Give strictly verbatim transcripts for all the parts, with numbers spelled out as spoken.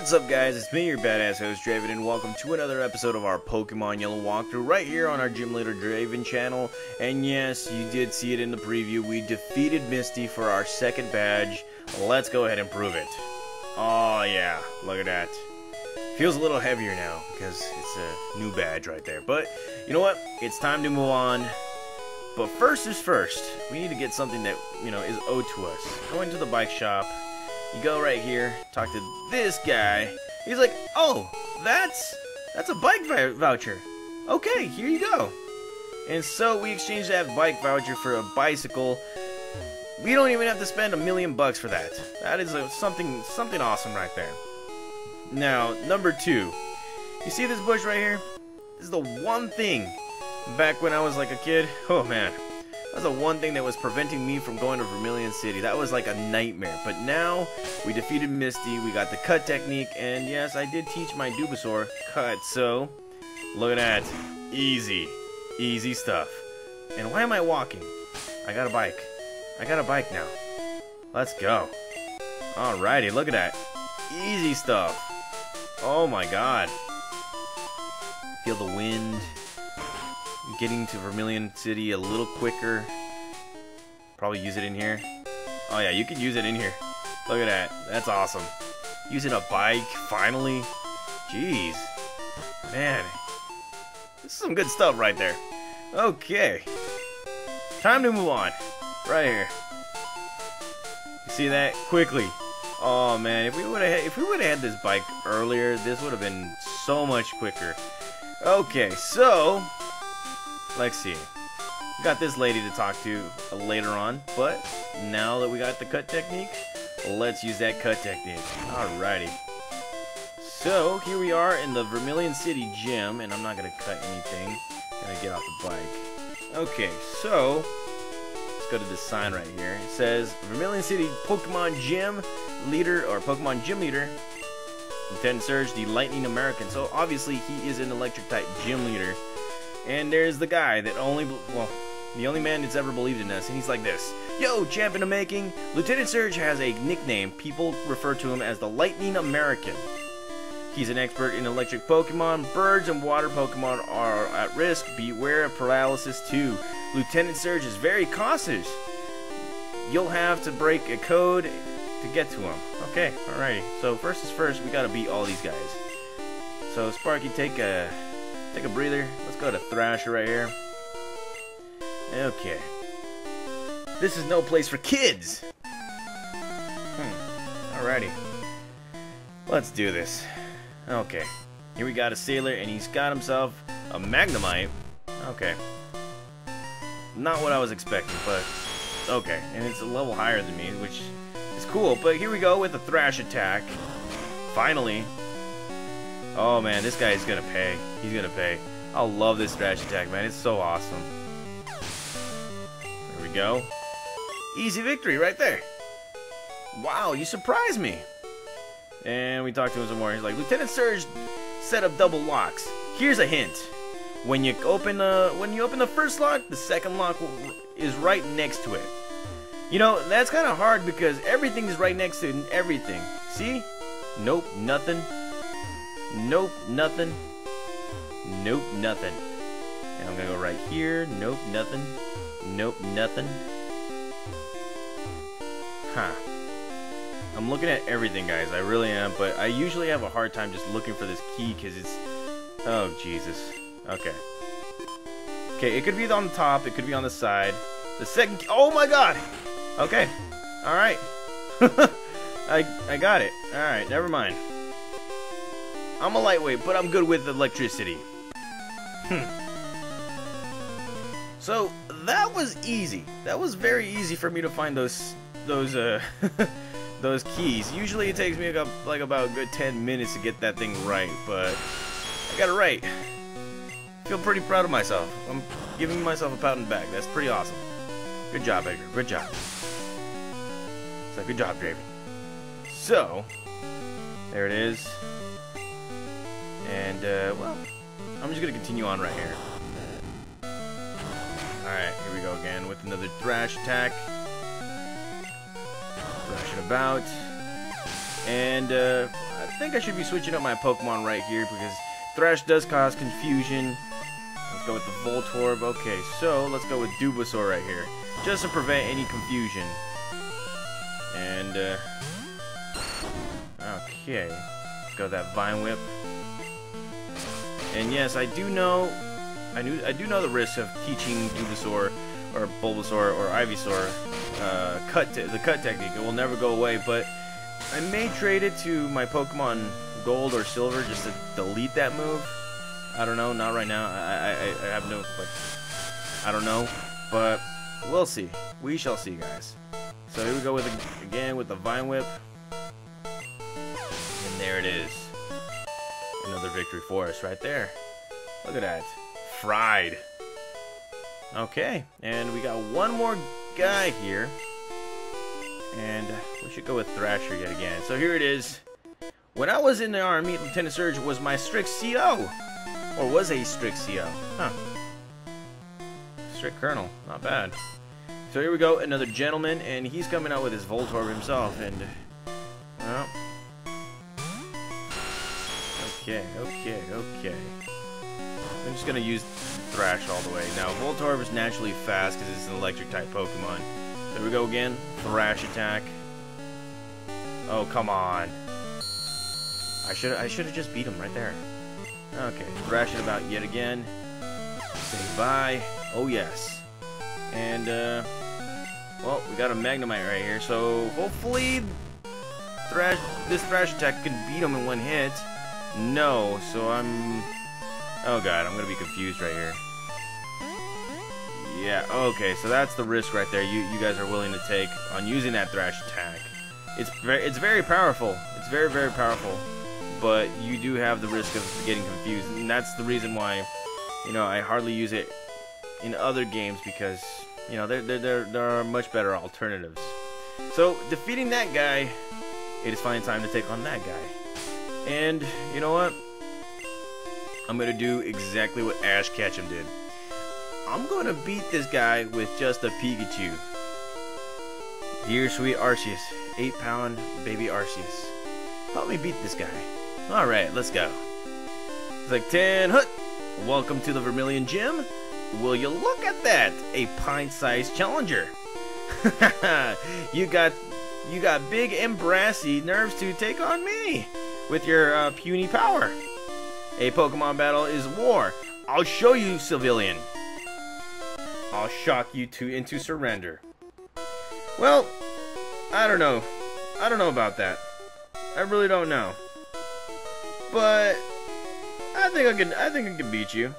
What's up, guys? It's me, your badass host Draven, and welcome to another episode of our Pokemon Yellow walkthrough right here on our Gym Leader Draven channel. And yes, you did see it in the preview. We defeated Misty for our second badge. Let's go ahead and prove it. Oh yeah, look at that. Feels a little heavier now because it's a new badge right there. But you know what? It's time to move on. But first is first. We need to get something that, you know, is owed to us. Go into the bike shop. You go right here, talk to this guy. He's like, oh, that's that's a bike voucher. Okay, here you go. And so we exchange that bike voucher for a bicycle. We don't even have to spend a million bucks for that. That is a, something something awesome right there. Now, number two. You see this bush right here? This is the one thing. Back when I was like a kid, oh man. That was the one thing that was preventing me from going to Vermilion City. That was like a nightmare. But now, we defeated Misty, we got the cut technique, and yes, I did teach my Dubasaur cut, so... Look at that. Easy. Easy stuff. And why am I walking? I got a bike. I got a bike now. Let's go. Alrighty, look at that. Easy stuff. Oh my god. Feel the wind. Getting to Vermilion City a little quicker. Probably use it in here. Oh yeah, you could use it in here. Look at that. That's awesome. Using a bike, finally. Jeez. Man. This is some good stuff right there. Okay. Time to move on. Right here. You see that? Quickly. Oh man, if we would have if we would have had this bike earlier, this would have been so much quicker. Okay, so let's see. We got this lady to talk to later on, but now that we got the cut technique, let's use that cut technique. Alrighty. So, here we are in the Vermilion City gym, and I'm not going to cut anything. I'm going to get off the bike. Okay, so, let's go to this sign right here. It says, Vermilion City Pokemon Gym Leader, or Pokemon Gym Leader, Lieutenant Surge, the Lightning American. So, obviously, he is an electric-type gym leader. And there's the guy that only, well, the only man that's ever believed in us, and he's like this. Yo, champ in the making, Lieutenant Surge has a nickname. People refer to him as the Lightning American. He's an expert in electric Pokemon. Birds and water Pokemon are at risk. Beware of paralysis too. Lieutenant Surge is very cautious. You'll have to break a code to get to him. Okay, alrighty. So first is first, we gotta beat all these guys. So Sparky, take a... Take a breather. Let's go to Thrash right here. Okay. This is no place for kids! Hmm. Alrighty. Let's do this. Okay. Here we got a sailor, and he's got himself a Magnemite. Okay. Not what I was expecting, but okay. And it's a level higher than me, which is cool. But here we go with the Thrash attack. Finally. Oh man, this guy is gonna pay. He's gonna pay. I love this Thrash attack, man. It's so awesome. There we go. Easy victory right there. Wow, you surprised me. And we talked to him some more. He's like, Lieutenant Surge set up double locks. Here's a hint. When you open uh, when you open the first lock, the second lock is right next to it. You know, that's kind of hard because everything is right next to everything. See? Nope, nothing. Nope, nothing. Nope, nothing. And I'm gonna go right here. Nope, nothing. Nope, nothing. Huh. I'm looking at everything, guys. I really am, but I usually have a hard time just looking for this key because it's... Oh, Jesus. Okay. Okay, it could be on the top. It could be on the side. The second... Oh, my God! Okay. Alright. I, I got it. Alright, never mind. I'm a lightweight, but I'm good with electricity. Hmm. So, that was easy. That was very easy for me to find those those uh those keys. Usually it takes me like about a good ten minutes to get that thing right, but I got it right. I feel pretty proud of myself. I'm giving myself a pat on the back. That's pretty awesome. Good job, Edgar. Good job. So, good job, Draven. So, there it is. And, uh, well, I'm just going to continue on right here. Alright, here we go again with another Thrash attack. Thrashing about. And uh, I think I should be switching up my Pokemon right here because Thrash does cause confusion. Let's go with the Voltorb. Okay, so let's go with Dubasaur right here, just to prevent any confusion. And uh, okay, let's go with that Vine Whip. And yes, I do know, I knew, I do know the risk of teaching Dubasaur or Bulbasaur or Ivysaur uh, cut the cut technique. It will never go away, but I may trade it to my Pokemon Gold or Silver just to delete that move. I don't know, not right now. I, I, I have no, like, I don't know, but we'll see. We shall see, guys. So here we go with the, again with the Vine Whip, and there it is. Another victory for us right there. Look at that, fried. Okay, and we got one more guy here, and we should go with Thrasher yet again. So here it is. When I was in the army, Lieutenant Surge was my strict C O, or was a strict C O, huh? Strict Colonel, not bad. So here we go, another gentleman, and he's coming out with his Voltorb himself, and well. Okay, okay, okay. I'm just gonna use Thrash all the way. Now, Voltorb is naturally fast because it's an electric type Pokemon. There we go again. Thrash attack. Oh, come on. I should I should have just beat him right there. Okay, Thrash it about yet again. Say bye. Oh yes. And uh, well, we got a Magnemite right here, so hopefully Thrash this Thrash attack can beat him in one hit. No, so I'm... Oh god, I'm gonna be confused right here. Yeah, okay, so that's the risk right there you, you guys are willing to take on using that Thrash attack. It's very, it's very powerful. It's very, very powerful. But you do have the risk of getting confused, and that's the reason why, you know, I hardly use it in other games because, you know, there, there, there, there are much better alternatives. So, defeating that guy, it is finally time to take on that guy. And you know what? I'm gonna do exactly what Ash Ketchum did. I'm gonna beat this guy with just a Pikachu. Dear sweet Arceus, eight pound baby Arceus, help me beat this guy. All right, let's go. It's like ten hut. Welcome to the Vermilion Gym. Will you look at that? A pint-sized challenger. you got, you got big and brassy nerves to take on me. With your uh, puny power. A Pokemon battle is war. I'll show you, civilian. I'll shock you to into surrender. Well, I don't know. I don't know about that. I really don't know. But I think I can. I think I can beat you.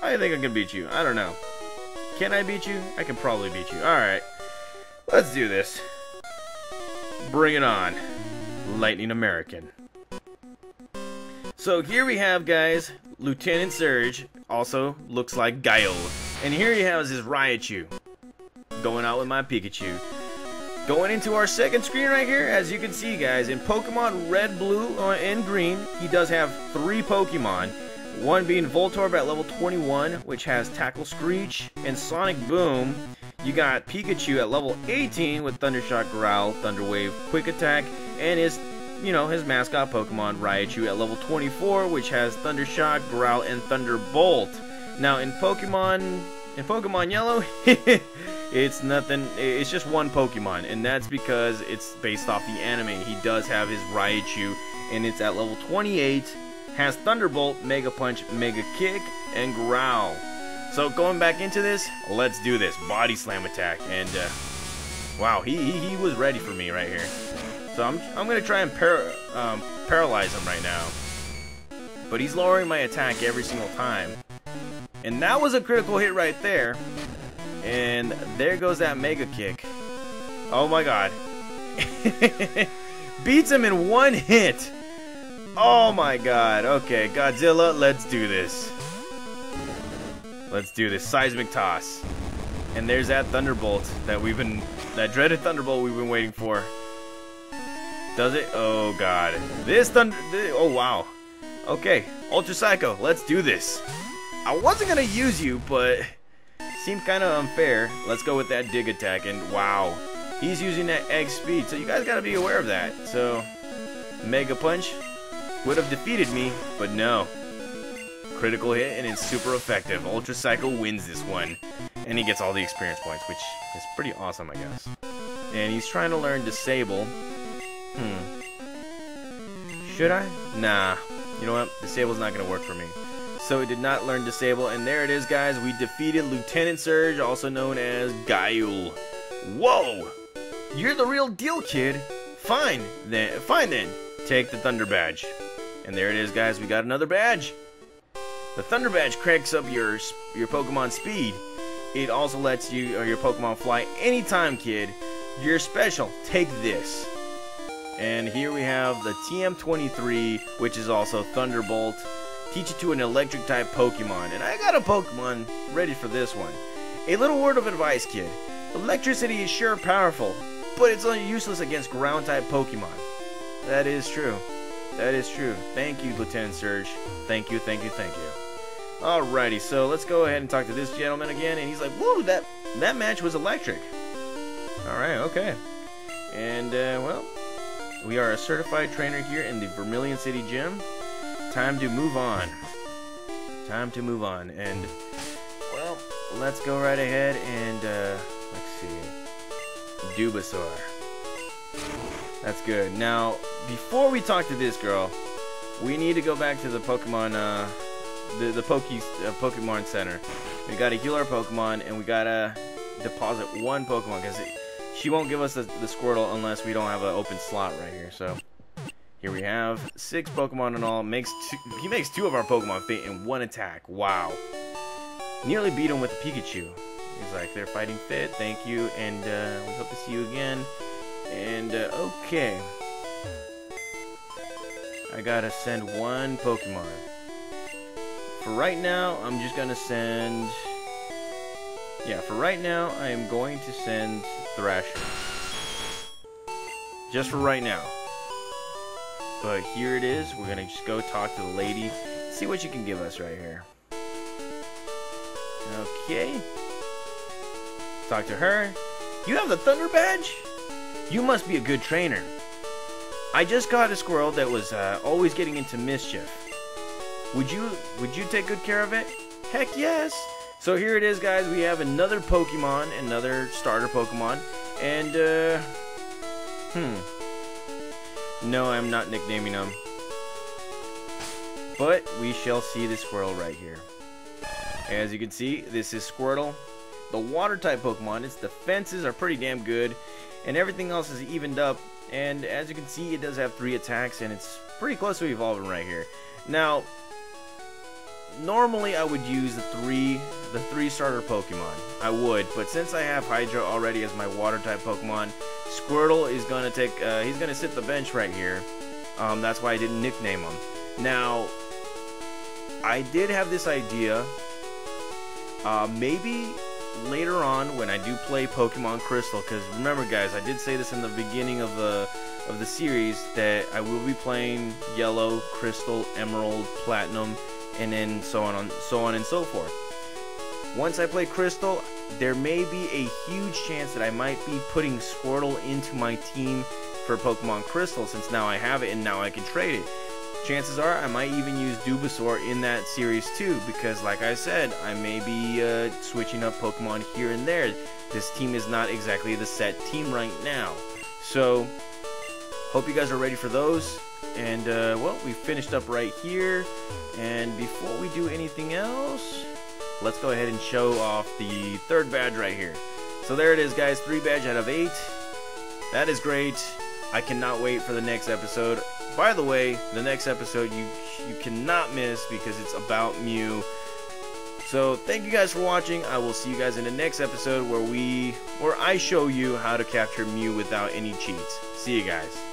I think I can beat you. I don't know. Can I beat you? I can probably beat you. All right. Let's do this. Bring it on, Lightning American. So here we have, guys, Lieutenant Surge, also looks like Guile. And here he has his Raichu, going out with my Pikachu. Going into our second screen right here, as you can see, guys, in Pokemon Red, Blue, and Green, he does have three Pokemon. One being Voltorb at level twenty-one, which has Tackle Screech and Sonic Boom. You got Pikachu at level eighteen with Thunder Shock, Growl, Thunder Wave, Quick Attack, and his... you know, his mascot Pokemon, Raichu, at level twenty-four, which has Thunder Shock, Growl, and Thunderbolt. Now, in Pokemon, in Pokemon Yellow, it's nothing, it's just one Pokemon, and that's because it's based off the anime. He does have his Raichu, and it's at level twenty-eight, has Thunderbolt, Mega Punch, Mega Kick, and Growl. So, going back into this, let's do this. Body Slam attack, and, uh, wow, he, he, he was ready for me right here. So I'm, I'm going to try and para, um, paralyze him right now. But he's lowering my attack every single time. And that was a critical hit right there. And there goes that Mega Kick. Oh my god. Beats him in one hit. Oh my god. Okay, Godzilla, let's do this. Let's do this. Seismic Toss. And there's that Thunderbolt that we've been... that dreaded Thunderbolt we've been waiting for. Does it? Oh god. This thunder. Th oh wow. Okay. Ultra Psycho. Let's do this. I wasn't gonna use you, but seemed kind of unfair. Let's go with that dig attack. And wow, he's using that egg speed. So you guys gotta be aware of that. So Mega Punch would have defeated me, but no. Critical hit, and it's super effective. Ultra Cycle wins this one. And he gets all the experience points, which is pretty awesome, I guess. And he's trying to learn Disable. Hmm. Should I? Nah. You know what? Disable's not going to work for me. So he did not learn Disable, and there it is, guys. We defeated Lieutenant Surge, also known as Guile. Whoa! You're the real deal, kid. Fine then. Fine then. Take the Thunder Badge. And there it is, guys. We got another badge. The Thunder Badge cranks up your your Pokemon speed. It also lets you or your Pokemon fly anytime, kid. You're special. Take this. And here we have the T M twenty-three, which is also Thunderbolt. Teach it to an electric type Pokemon. And I got a Pokemon ready for this one. A little word of advice, kid. Electricity is sure powerful, but it's only useless against ground type Pokemon. That is true. That is true. Thank you, Lieutenant Surge. Thank you, thank you, thank you. Alrighty, so let's go ahead and talk to this gentleman again. And he's like, whoa, that, that match was electric. Alright, okay. And, uh, well, we are a certified trainer here in the Vermilion City Gym. Time to move on. Time to move on. And, well, let's go right ahead and, uh, let's see. Dubasaur. That's good. Now, before we talk to this girl, we need to go back to the Pokemon, uh, the, the Poke, uh, Pokemon Center. We gotta heal our Pokemon, and we gotta deposit one Pokemon, because she won't give us the, the Squirtle unless we don't have an open slot right here. So, here we have six Pokemon in all. Makes two, he makes two of our Pokemon fit in one attack. Wow. Nearly beat him with Pikachu. He's like, they're fighting fit. Thank you, and uh, we hope to see you again. And, uh, okay. I gotta send one Pokemon. For right now, I'm just gonna send... Yeah, for right now, I am going to send Thrash. Just for right now. But here it is. We're gonna just go talk to the lady. See what she can give us right here. Okay. Talk to her. You have the Thunder Badge? You must be a good trainer. I just caught a squirrel that was uh, always getting into mischief. Would you would you take good care of it? Heck yes! So here it is, guys. We have another Pokemon, another starter Pokemon, and uh, hmm. No, I'm not nicknaming them. But we shall see this squirrel right here. As you can see, this is Squirtle, the water type Pokemon. Its defenses are pretty damn good. And everything else is evened up, and as you can see, it does have three attacks, and it's pretty close to evolving right here. Now, normally I would use the three, the three starter Pokemon. I would, but since I have Hydra already as my water type Pokemon, Squirtle is gonna take, uh, he's gonna sit the bench right here. Um, that's why I didn't nickname him. Now, I did have this idea. Uh, maybe. Later on, when I do play Pokemon Crystal, because remember, guys, I did say this in the beginning of the of the series that I will be playing Yellow, Crystal, Emerald, Platinum, and then so on, on so on and so forth. Once I play Crystal, there may be a huge chance that I might be putting Squirtle into my team for Pokemon Crystal, since now I have it and now I can trade it. Chances are I might even use Dubasaur in that series too, because like I said, I may be uh, switching up Pokemon here and there. This team is not exactly the set team right now. So, hope you guys are ready for those. And uh, well, we finished up right here. And before we do anything else, let's go ahead and show off the third badge right here. So there it is, guys, three badge out of eight. That is great. I cannot wait for the next episode. By the way, the next episode you you cannot miss because it's about Mew. So thank you guys for watching. I will see you guys in the next episode where we where I show you how to capture Mew without any cheats. See you guys.